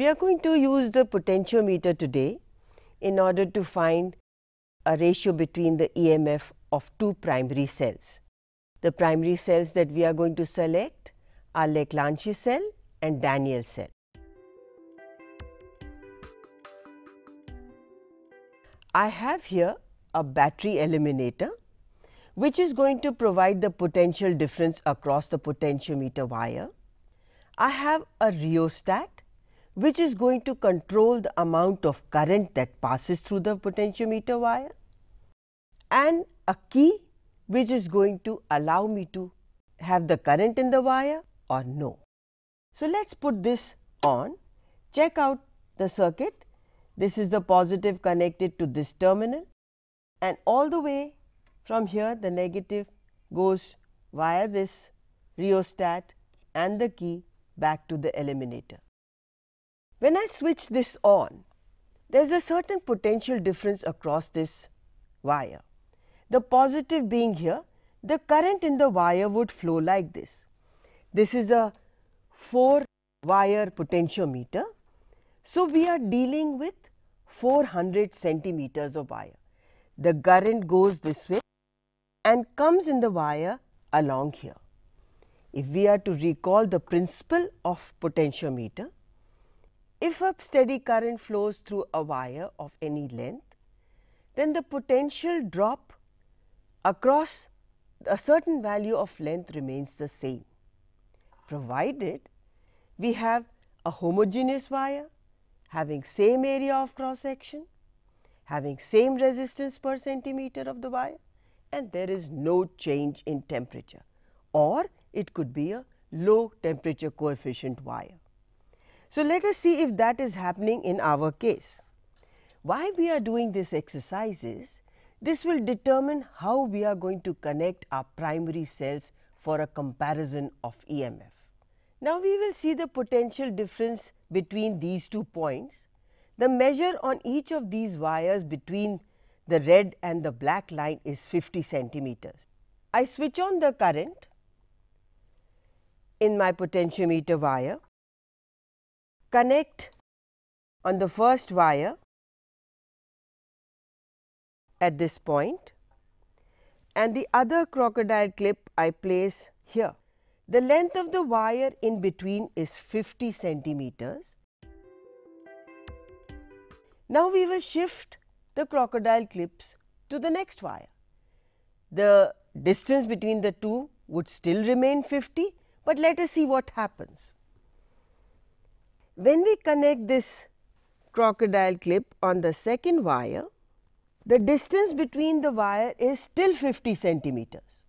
We are going to use the potentiometer today in order to find a ratio between the EMF of two primary cells. The primary cells that we are going to select are Leclanché cell and Daniel cell. I have here a battery eliminator which is going to provide the potential difference across the potentiometer wire. I have a rheostat which is going to control the amount of current that passes through the potentiometer wire, and a key which is going to allow me to have the current in the wire or no. So let's put this on, check out the circuit. This is the positive connected to this terminal, and all the way from here the negative goes via this rheostat and the key back to the eliminator. When I switch this on, there is a certain potential difference across this wire. The positive being here, the current in the wire would flow like this. This is a 4-wire potentiometer, so we are dealing with 400 centimeters of wire. The current goes this way and comes in the wire along here. If we are to recall the principle of potentiometer, if a steady current flows through a wire of any length, then the potential drop across a certain value of length remains the same, provided we have a homogeneous wire having same area of cross section, having same resistance per centimeter of the wire, and there is no change in temperature, or it could be a low temperature coefficient wire. So let us see if that is happening in our case. Why we are doing this exercise is, this will determine how we are going to connect our primary cells for a comparison of EMF. Now we will see the potential difference between these two points. The measure on each of these wires between the red and the black line is 50 centimeters. I switch on the current in my potentiometer wire, connect on the first wire at this point, and the other crocodile clip I place here. The length of the wire in between is 50 centimeters. Now we will shift the crocodile clips to the next wire. The distance between the two would still remain 50, but let us see what happens. When we connect this crocodile clip on the second wire, the distance between the wire is still 50 centimeters.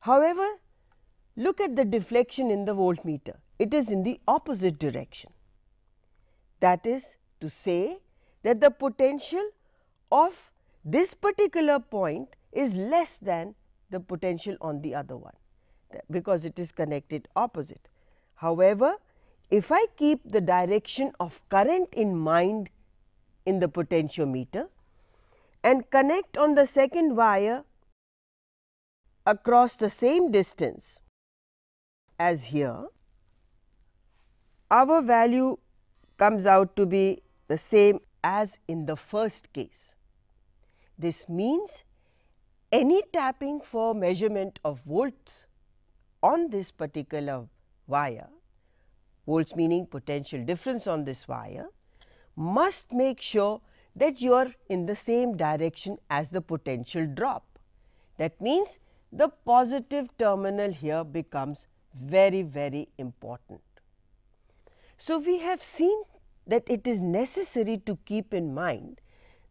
However, look at the deflection in the voltmeter. It is in the opposite direction. That is to say that the potential of this particular point is less than the potential on the other one, because it is connected opposite. However, if I keep the direction of current in mind in the potentiometer and connect on the second wire across the same distance as here, our value comes out to be the same as in the first case. This means any tapping for measurement of volts on this particular wire, volts meaning potential difference on this wire, must make sure that you are in the same direction as the potential drop. That means the positive terminal here becomes very, very important. So we have seen that it is necessary to keep in mind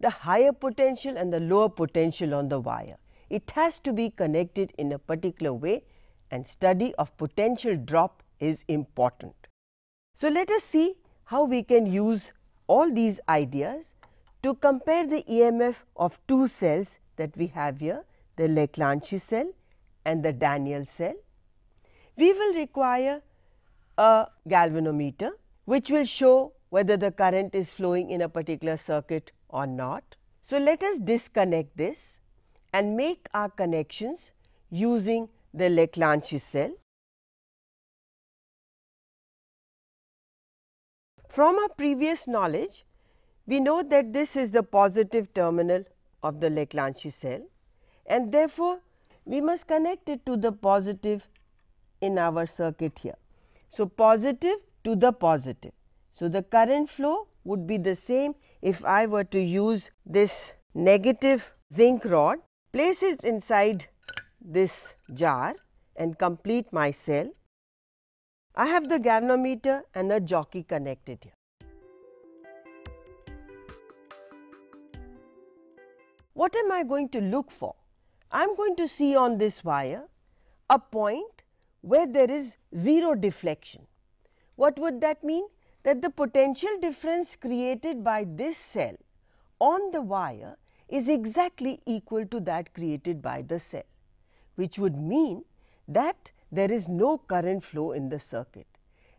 the higher potential and the lower potential on the wire. It has to be connected in a particular way, and study of potential drop is important. So let us see how we can use all these ideas to compare the EMF of two cells that we have here, the Leclanché cell and the Daniel cell. We will require a galvanometer which will show whether the current is flowing in a particular circuit or not. So let us disconnect this and make our connections using the Leclanché cell. From our previous knowledge, we know that this is the positive terminal of the Leclanché cell, and therefore, we must connect it to the positive in our circuit here. So, positive to the positive. So, the current flow would be the same if I were to use this negative zinc rod, place it inside this jar and complete my cell. I have the galvanometer and a jockey connected here. What am I going to look for? I am going to see on this wire a point where there is zero deflection. What would that mean? That the potential difference created by this cell on the wire is exactly equal to that created by the cell, which would mean that there is no current flow in the circuit.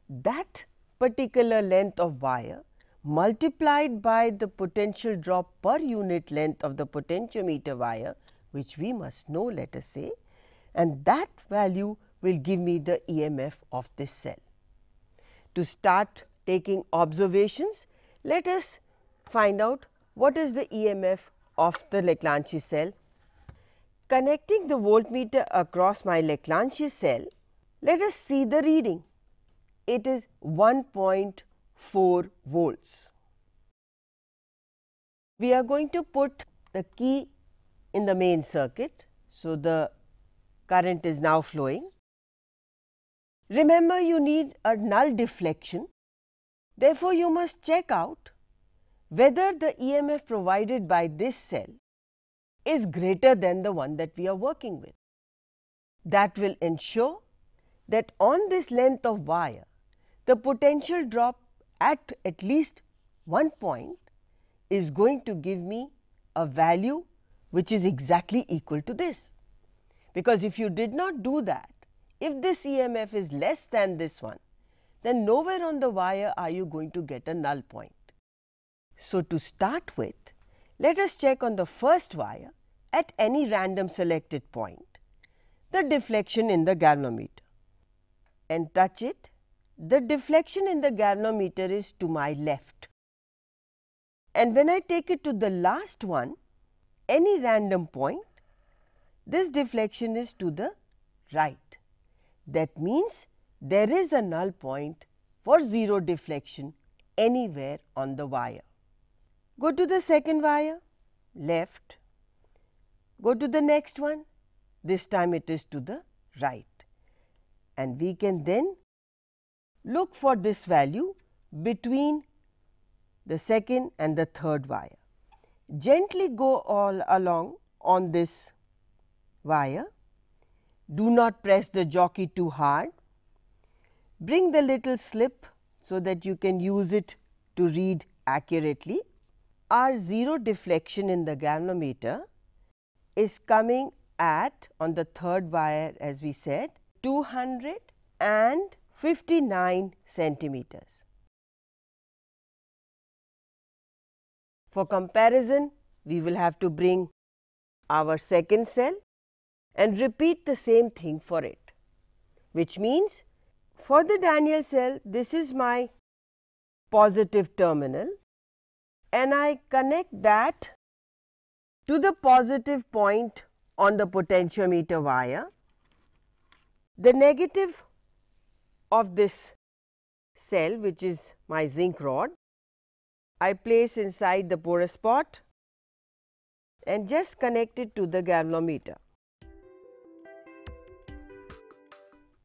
That particular length of wire multiplied by the potential drop per unit length of the potentiometer wire, which we must know, let us say, and that value will give me the EMF of this cell. To start taking observations, let us find out what is the EMF of the Leclanché cell. Connecting the voltmeter across my Leclanché cell, let us see the reading. It is 1.4 volts. We are going to put the key in the main circuit, so the current is now flowing. Remember, you need a null deflection. Therefore, you must check out whether the EMF provided by this cell is greater than the one that we are working with. That will ensure that on this length of wire, the potential drop at least one point is going to give me a value which is exactly equal to this. Because if you did not do that, if this EMF is less than this one, then nowhere on the wire are you going to get a null point. So, to start with, let us check on the first wire at any random selected point the deflection in the galvanometer and touch it. The deflection in the galvanometer is to my left, and when I take it to the last one, any random point, this deflection is to the right. That means there is a null point for zero deflection anywhere on the wire. Go to the second wire, left. Go to the next one, this time it is to the right. And we can then look for this value between the second and the third wire. Gently go all along on this wire. Do not press the jockey too hard. Bring the little slip so that you can use it to read accurately. Our zero deflection in the galvanometer is coming at, on the third wire as we said, 259 centimeters. For comparison, we will have to bring our second cell and repeat the same thing for it, which means for the Daniel cell, this is my positive terminal, and I connect that to the positive point on the potentiometer wire. The negative of this cell, which is my zinc rod, I place inside the porous pot and just connect it to the galvanometer.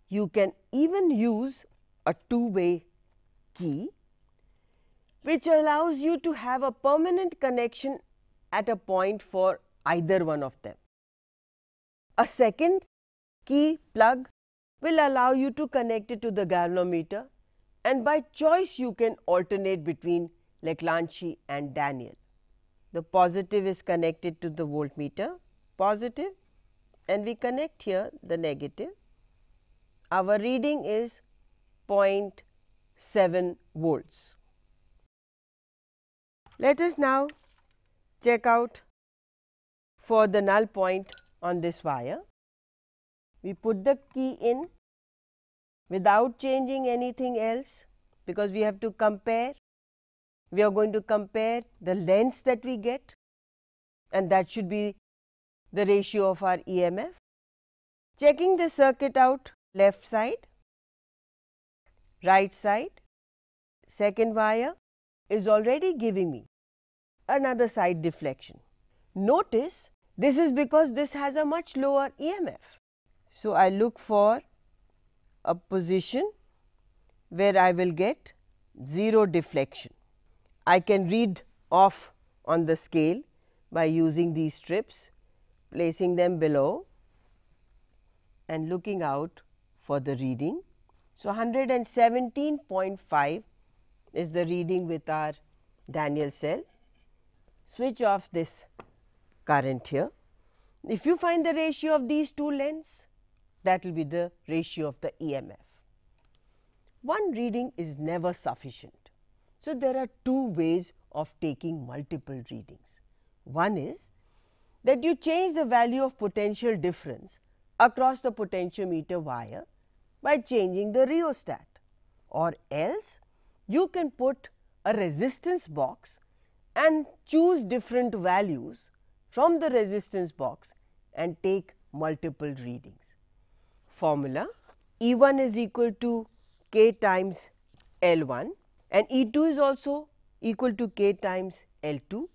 You can even use a two-way key, which allows you to have a permanent connection at a point for either one of them. A second key plug will allow you to connect it to the galvanometer, and by choice you can alternate between Leclanché and Daniel. The positive is connected to the voltmeter, positive, and we connect here the negative. Our reading is 0.7 volts. Let us now check out for the null point on this wire. We put the key in without changing anything else because we have to compare. We are going to compare the lengths that we get, and that should be the ratio of our EMF. Checking the circuit out, left side, right side, second wire is already giving me another side deflection. Notice this is because this has a much lower EMF. So, I look for a position where I will get zero deflection. I can read off on the scale by using these strips, placing them below and looking out for the reading. So, 117.5 is the reading with our Daniel cell. Switch off this current here. If you find the ratio of these two lengths, that will be the ratio of the EMF. One reading is never sufficient. So, there are two ways of taking multiple readings. One is that you change the value of potential difference across the potentiometer wire by changing the rheostat, or else you can put a resistance box and choose different values from the resistance box and take multiple readings. Formula: E1 is equal to K times L1, and E2 is also equal to K times L2,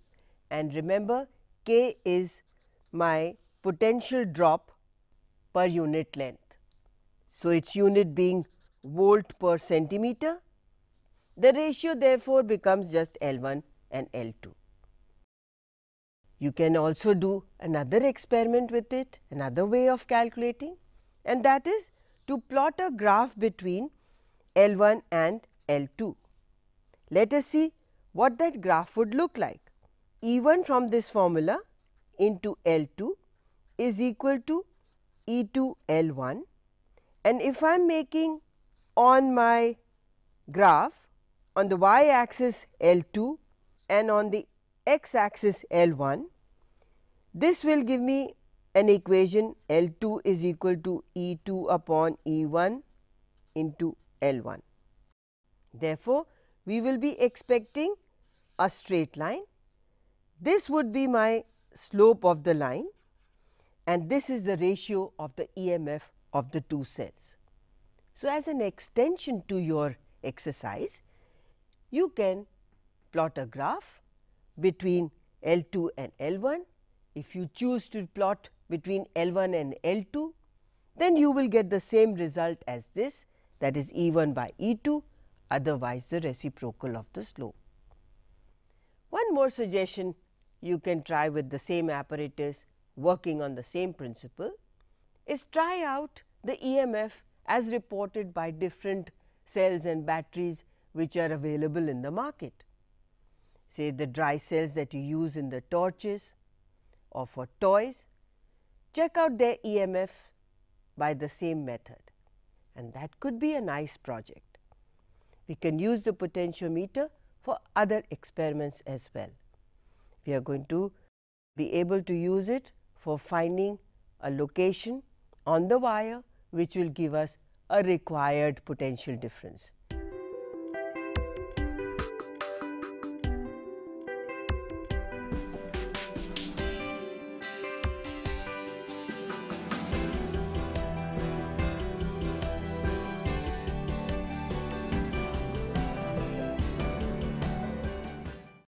and remember K is my potential drop per unit length. So, its unit being volt per centimeter, the ratio therefore becomes just L1 and L2. You can also do another experiment with it, another way of calculating, and that is to plot a graph between L1 and L2. Let us see what that graph would look like. E1 from this formula into L2 is equal to E2 L1, and if I am making on my graph on the y axis L2 and on the x axis L1, this will give me an equation L2 is equal to E2 upon E1 into L1. Therefore, we will be expecting a straight line. This would be my slope of the line, and this is the ratio of the EMF of the two cells. So, as an extension to your exercise, you can plot a graph between L2 and L1. If you choose to plot between L1 and L2, then you will get the same result as this, that is E1 by E2, otherwise the reciprocal of the slope. One more suggestion you can try with the same apparatus working on the same principle is try out the EMF as reported by different cells and batteries which are available in the market. Say the dry cells that you use in the torches or for toys, check out their EMF by the same method, and that could be a nice project. We can use the potentiometer for other experiments as well. We are going to be able to use it for finding a location on the wire which will give us a required potential difference.